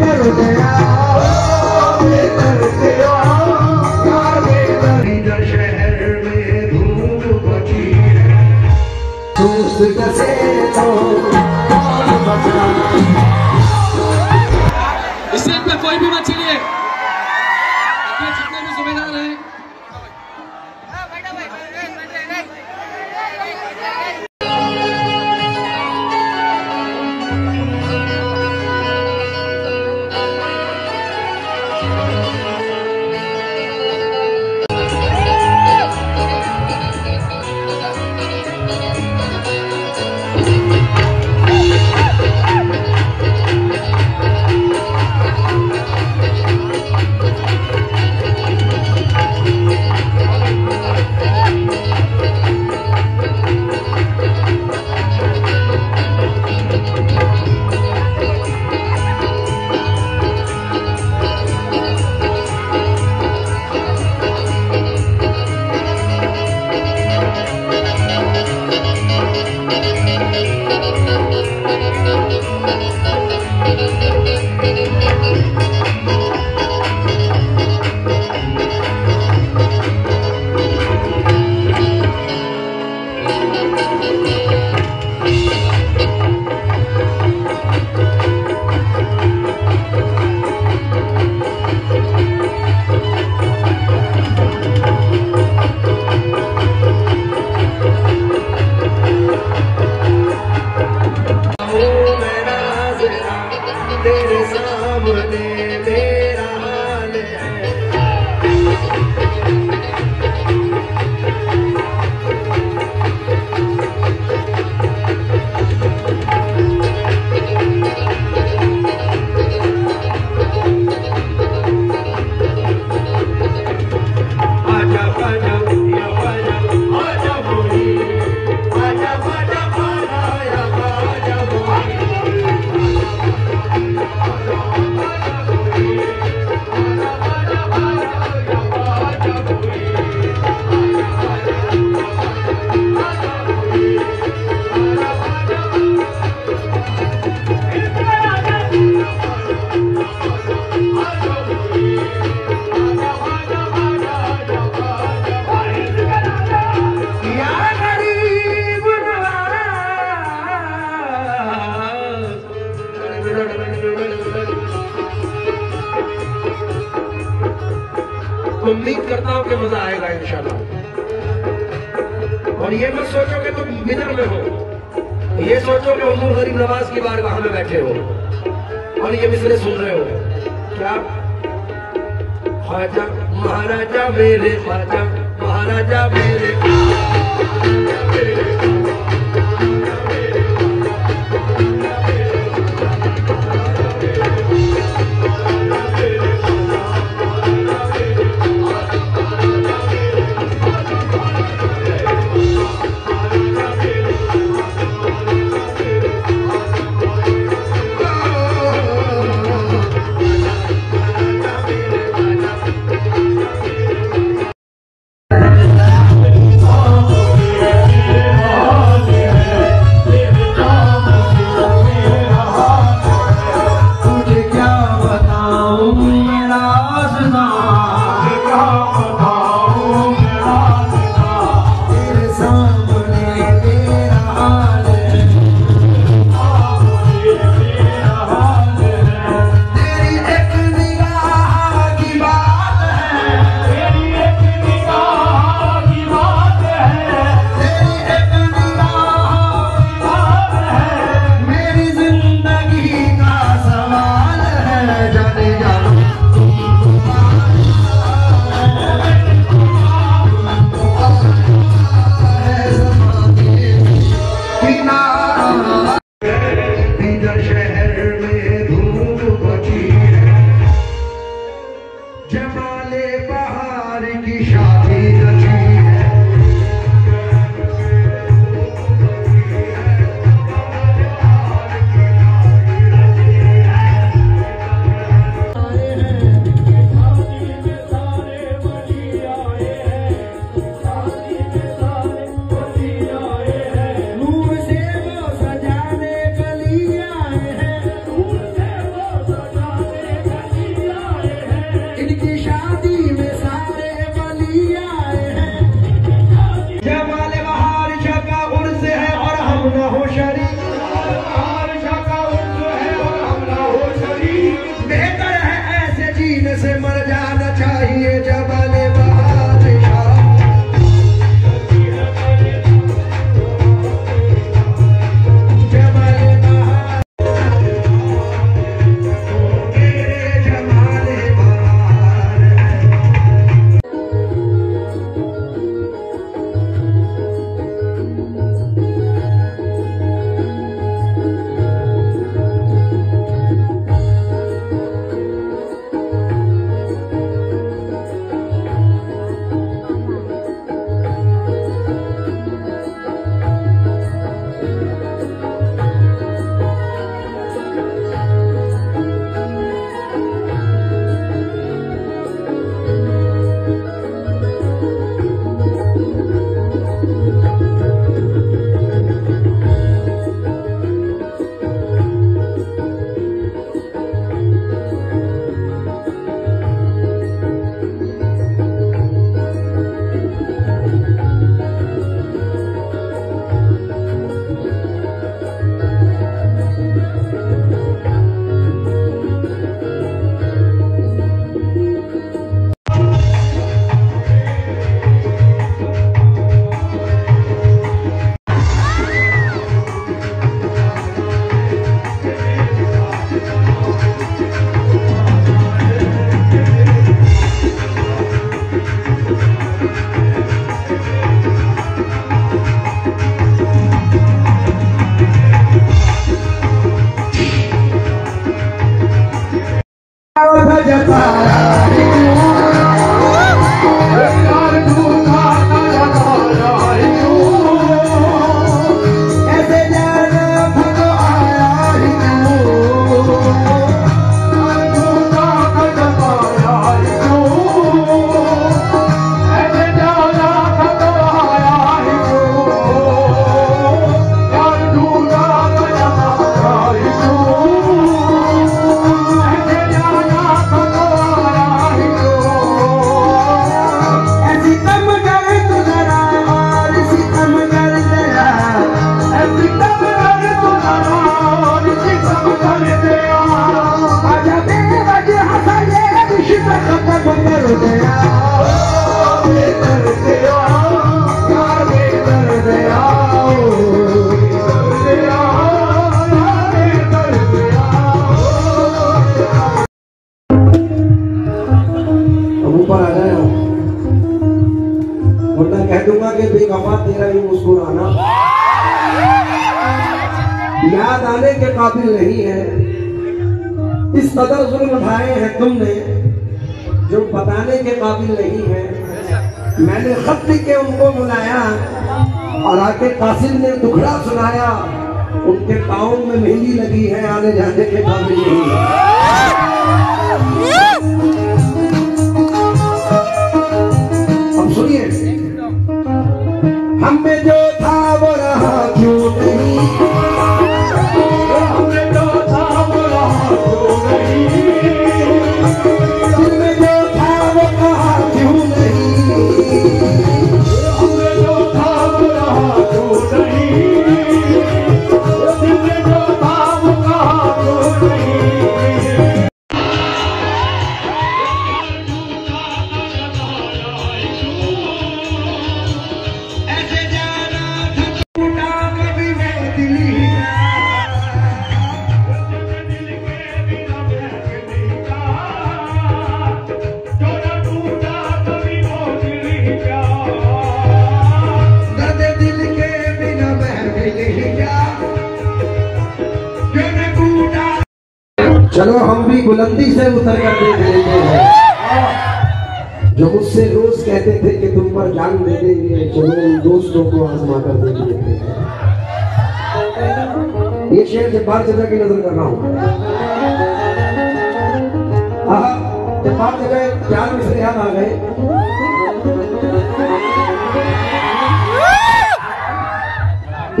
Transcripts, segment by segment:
कोई भी मत चलिए, जितने भी सुबेदार हैं कि मजा आएगा इंशाल्लाह। और ये मत सोचो कि तुम बिदर में हो, ये सोचो कि हुजूर गरीब नवाज की बारगाह में बैठे हो और ये मिसरे सुन रहे हो। क्या ख्वाजा महाराजा मेरे, ख्वाजा महाराजा मेरे, ख्वाजा मेरे। याद आने के काबिल नहीं है। इस कदर जुल्म उठाए हैं तुमने जो बताने के काबिल नहीं है। मैंने खत लिख के उनको बुलाया और आके कासिम ने दुखड़ा सुनाया। उनके पाँव में मेहंदी लगी है, आने जाने के काबिल नहीं है। अब सुनिए, हम में जो था वो रहा क्यों नहीं, चलो हम भी बुलंदी से उतर कर देख लेते हैं। जो मुझसे रोज कहते थे कि तुम पर जान दे देंगे, चलो उन दोस्तों को आजमा कर देख लेते हैं। ये शेर से बाहर जगह की नजर कर रहा हूँ। जब बाहर जगह चार मिसरे याद आ गए,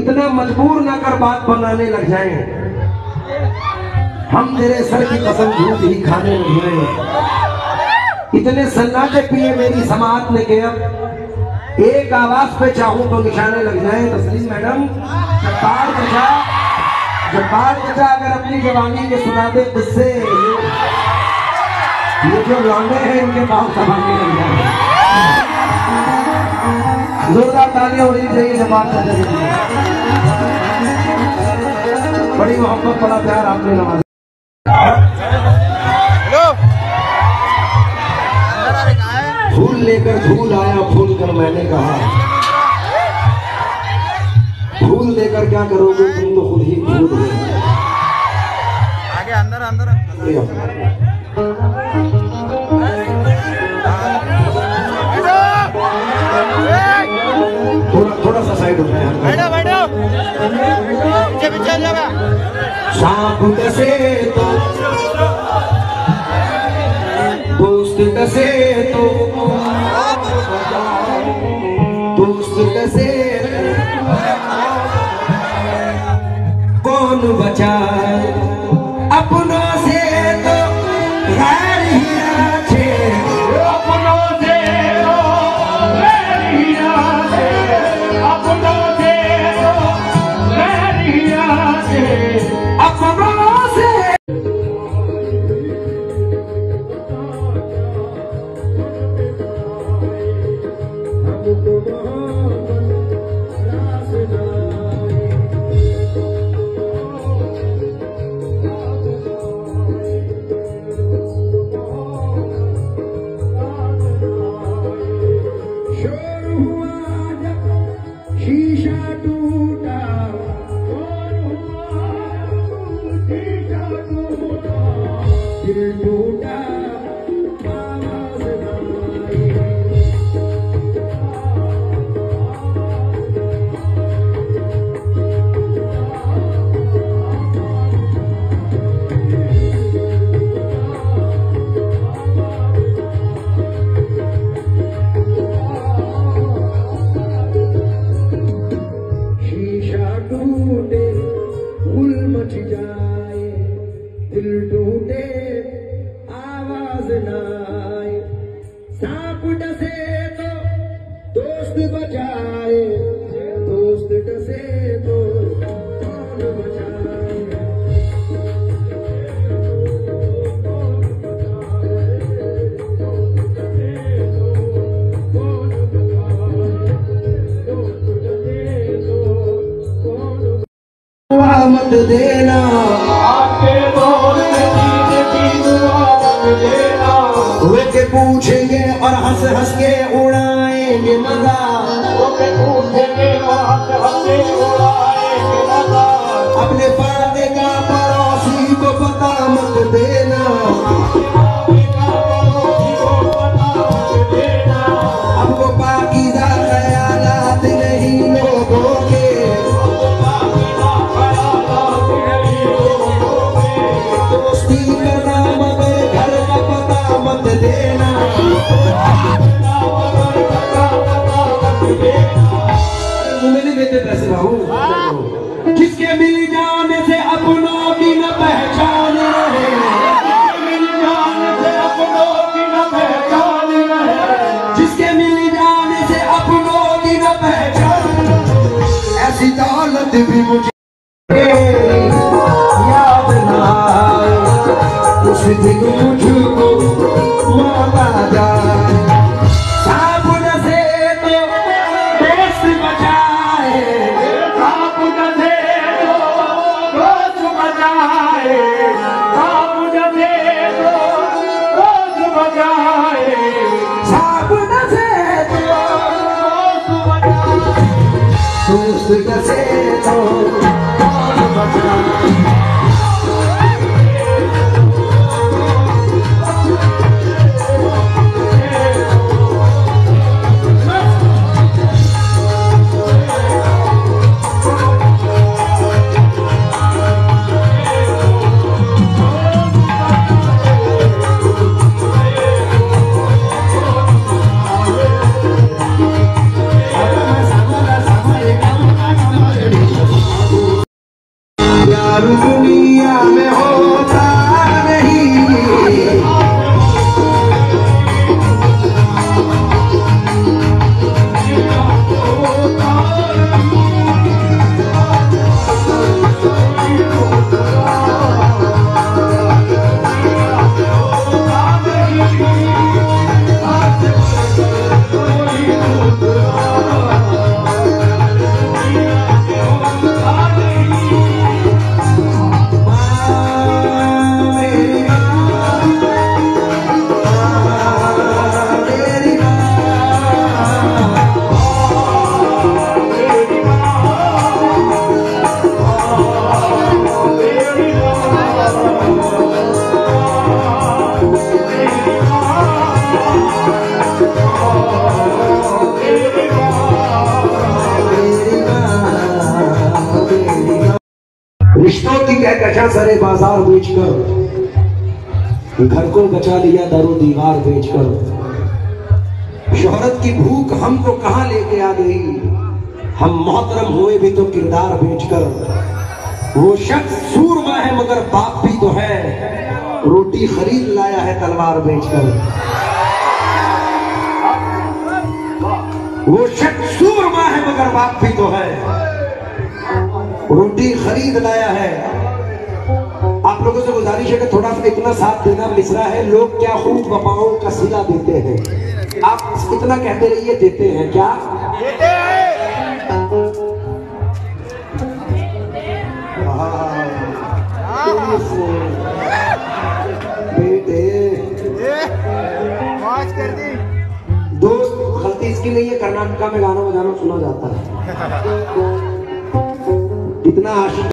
इतना मजबूर ना कर बात बनाने लग जाए। हम तेरे सर की कसम झूठ ही खाने लगे। इतने सन्नाटे पिए मेरी समात ने के अब एक आवाज पे चाहूँ तो निशाने लग जाए। तस्लीम मैडम, जब्बार चाचा अगर अपनी जवानी के सुनाते किससे, ये जो लौंडे हैं इनके पास जवानी लग जाए। जोरदार तालियां होनी चाहिए जब्बार चाचा के लिए। बड़ी मोहब्बत बड़ा प्यार आपने नवाजा। फूल लेकर फूल आया, फूल कर मैंने कहा, फूल लेकर क्या करोगे, तुम तो खुद ही फूल हो। आगे अंदर अंदर थोड़ा सा साइड उठे हैं। से तो कौन बचाए अपनों से, तो गैर ही राचे अपनों से, तो गैर ही राचे अपनों से, तो गैर ही राचे अपनों से। देना आपके देना वे के पूछेंगे और हंस के उड़ाएंगे मजा, पूछेंगे और हंस के उड़ाएंगे मजा। अपने पर्दे का पड़ोसी को पता मत देना, हमको पाकीज़ा ख्यालात नहीं लोगोंगे, पैसे भाऊ। किसके मिल जाने से अपनों की न पहचान रहे, मिल जाने से अपनों की न पहचान रहे, जिसके मिल जाने से अपनों की न पहचान। ऐसी दौलत भी मुझे याद न आए, उस दिन मुझको माता जाए। फरिश्तों की कहकशां सरे बाजार बेचकर घर को बचा लिया दरो दीवार बेचकर। शोहरत की भूख हमको कहां लेके आ गई, हम मोहतरम हुए भी तो किरदार बेचकर। वो शख्स सूरमा है मगर बाप भी तो है, रोटी खरीद लाया है तलवार बेचकर। वो शख्स सूरमा है मगर बाप भी तो है, रोटी खरीद लाया है। आप लोगों से गुजारिश है कि थोड़ा इतना साथ देना मिसरा है। लोग क्या खूब बपाओं का सिला देते हैं, आप इतना कहते रहिए देते हैं क्या देते हैं। दोस्त गलती इसकी नहीं है, कर्नाटका में गाना बजाना सुना जाता है। इतना आशिक